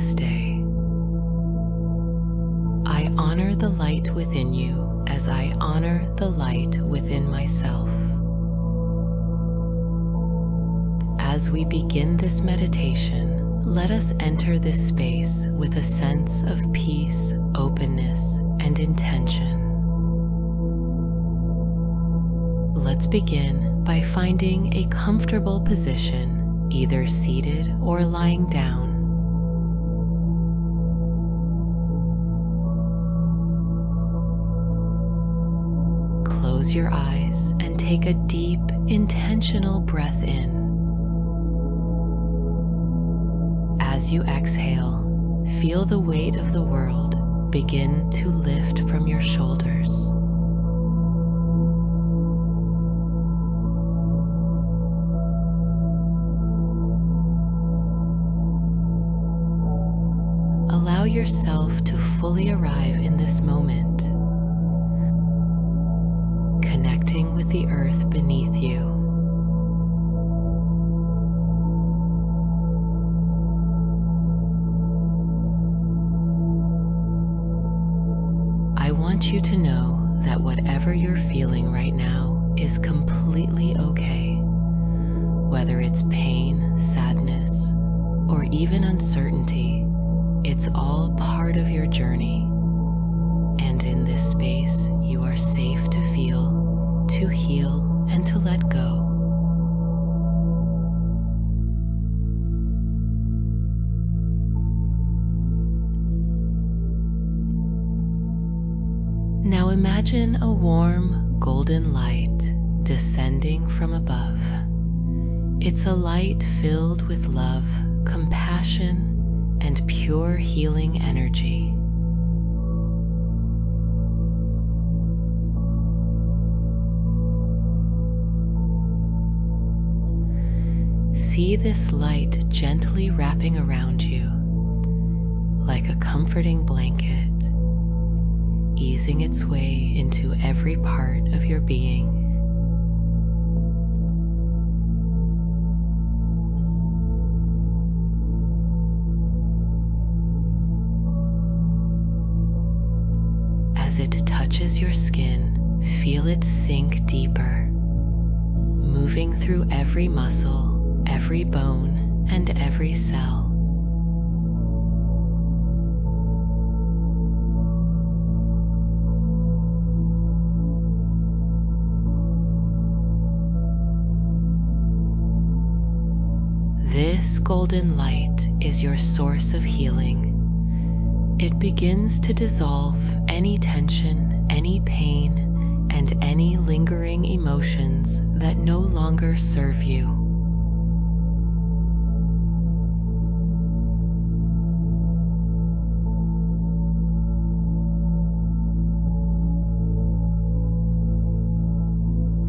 Namaste. I honor the light within you as I honor the light within myself. As we begin this meditation, let us enter this space with a sense of peace, openness, and intention. Let's begin by finding a comfortable position, either seated or lying down. Close your eyes and take a deep, intentional breath in. As you exhale, feel the weight of the world begin to lift from your shoulders. Allow yourself to fully arrive in this moment, connecting with the earth beneath you. I want you to know that whatever you're feeling right now is completely okay, whether it's pain, sadness, or even uncertainty. It's all part of your journey, and in this space you are safe to feel, to heal, and to let go. Now imagine a warm, golden light descending from above. It's a light filled with love, compassion, and pure healing energy. See this light gently wrapping around you, like a comforting blanket, easing its way into every part of your being. As it touches your skin, feel it sink deeper, moving through every muscle, every bone, and every cell. This golden light is your source of healing. It begins to dissolve any tension, any pain, and any lingering emotions that no longer serve you.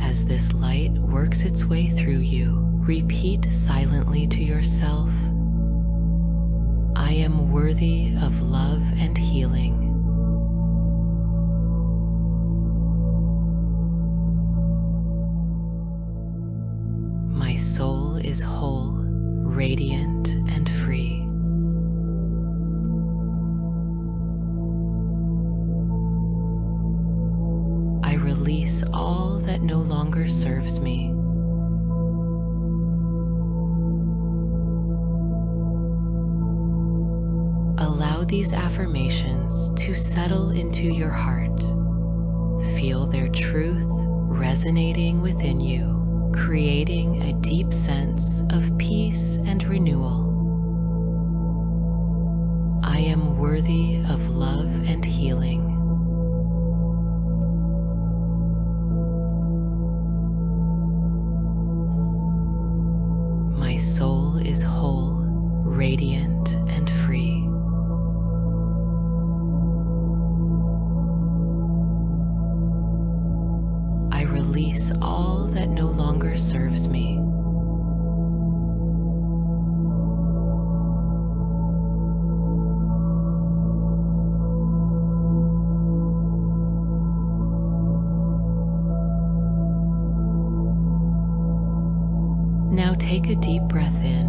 As this light works its way through you, repeat silently to yourself, "I am worthy of love and healing." My soul is whole, radiant, and free. Release all that no longer serves me. Allow these affirmations to settle into your heart. Feel their truth resonating within you, creating a deep sense of peace and renewal. I am worthy of love and healing. My soul is whole, radiant, and free. I release all that no longer serves me. Now take a deep breath in,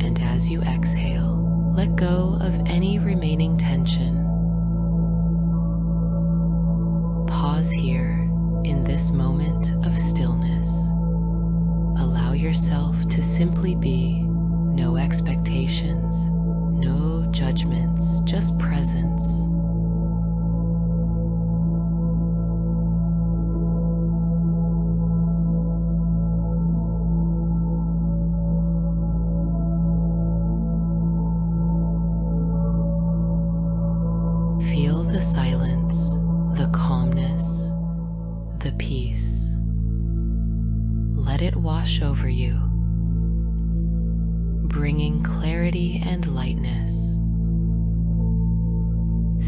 and as you exhale, Let go of any remaining tension. Pause here in this moment of stillness. Allow yourself to simply be, no expectations, no judgments, just presence. The silence, the calmness, the peace. Let it wash over you, bringing clarity and lightness.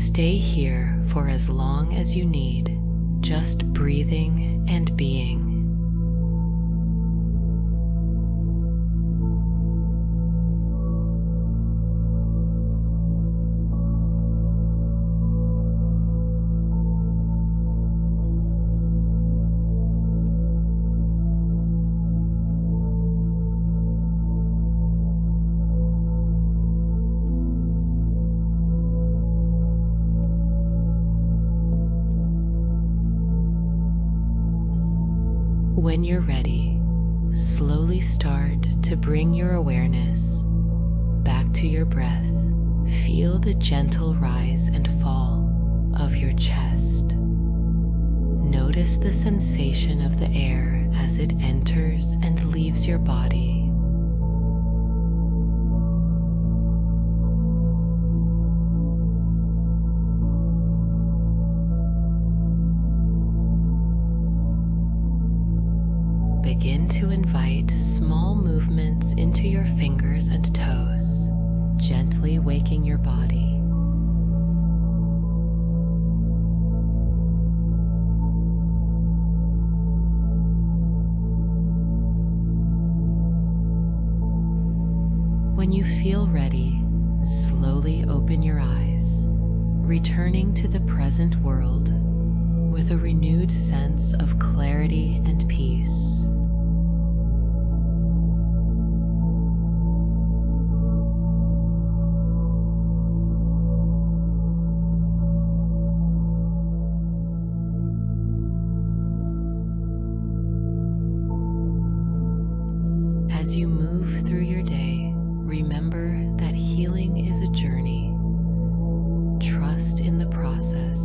Stay here for as long as you need, just breathing and being. When you're ready, slowly start to bring your awareness back to your breath. Feel the gentle rise and fall of your chest. Notice the sensation of the air as it enters and leaves your body. Begin to invite small movements into your fingers and toes, gently waking your body. When you feel ready, slowly open your eyes, returning to the present world with a renewed sense of clarity and peace. As you move through your day, remember that healing is a journey. Trust in the process,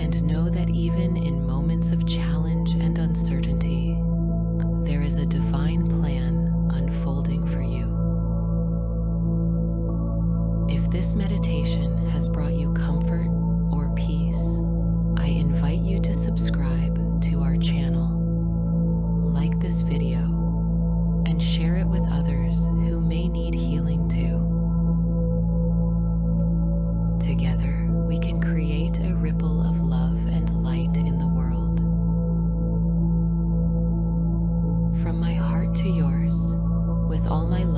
and know that even in moments of challenge and uncertainty, there is a divine plan unfolding for you. If this meditation has brought you comfort or peace, I invite you to subscribe to our channel, like this video, and share it with others who may need healing too. Together, we can create a ripple of love and light in the world. From my heart to yours, with all my love.